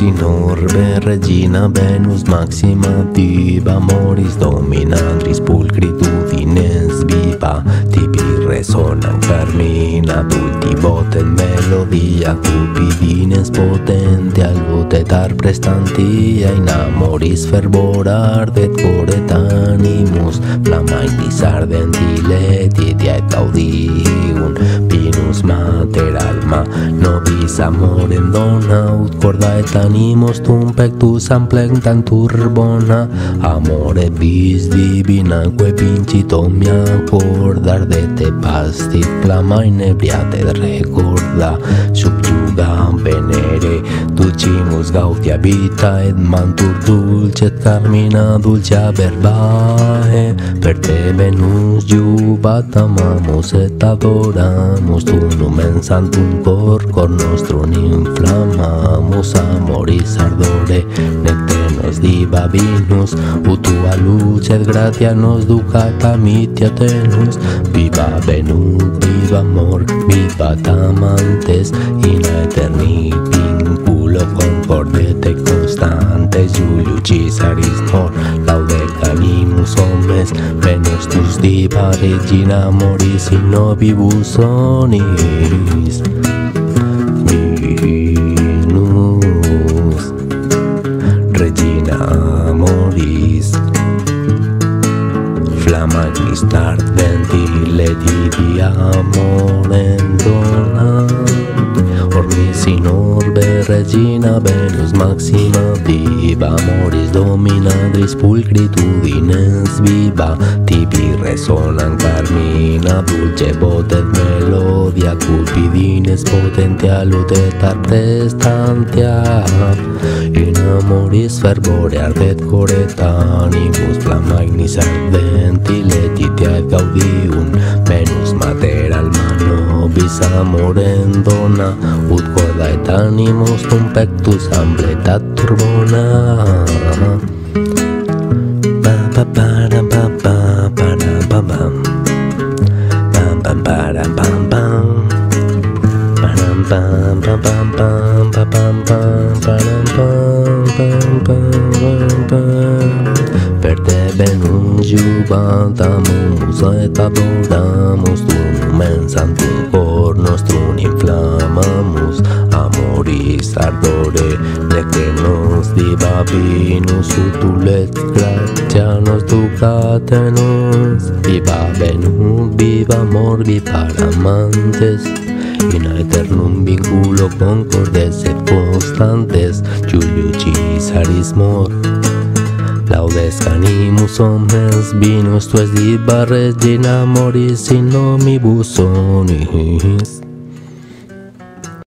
Sinor, ben regina, Venus maxima diva, amoris dominandris pulcritudines viva, tibi resonan carmina, pulti voten melodia, cupidines potente al votetar prestantia, in amoris fervorar det coret animus, flamaitis ardenti laetitia et audium, Venus mater alma nobis amorem donaut, corda et animos tum pectus amplectam turbona, amore vis divinaque vincit omnia corda, ardete pastit flama inebriate recorda, subjuga venere dulcinus gaudia vita, et mantur dulce carmina dulcia verbae, per te Venus iubat amamus et adoramus, tu numen santum corcor nostrum inflammamus, amoris ardore nectenos diva Venus, ut tua luce et gratia nos ducat amitia tenus, viva Venus, viva amor, vivat amantes, in aeternita concordete constantes, Iulius Caesaris nor laude canimus omnes, Venus tus diva regina amoris in nobibus onis, Venus regina amoris flammatis ardenti laetitia amorem donant, ornis in orbe regina Venus maxima diva, amoris dominandris pulcritudines viva, tibi resonan carmina, dulce votet melodia, cupidines potentia lutetar prestantia, in amoris fervore ardet coret animus, flamma ignis ardenti laetitia et gaudium, Venus mater alma nobis amorem dona, ut corda et animos tum pectus amplectat turbona, pa pa para pa pa para pa pam pam para pam pam pam pam pam pam pam pam pam pam pam pam. Per te Venus iubat amoris et adoramus, tu numen santum cor nostrum inflammamus, amoris ardore nectenos diva Venus, ut tulet gratia nos ducat tenus, viva Venus, viva amor, viva amantes, in aeternum vinculo concordes et constantes, Iulius Caesaris mor laudes canimus omnes, Venus tu es diva regina amoris in nomibus onis.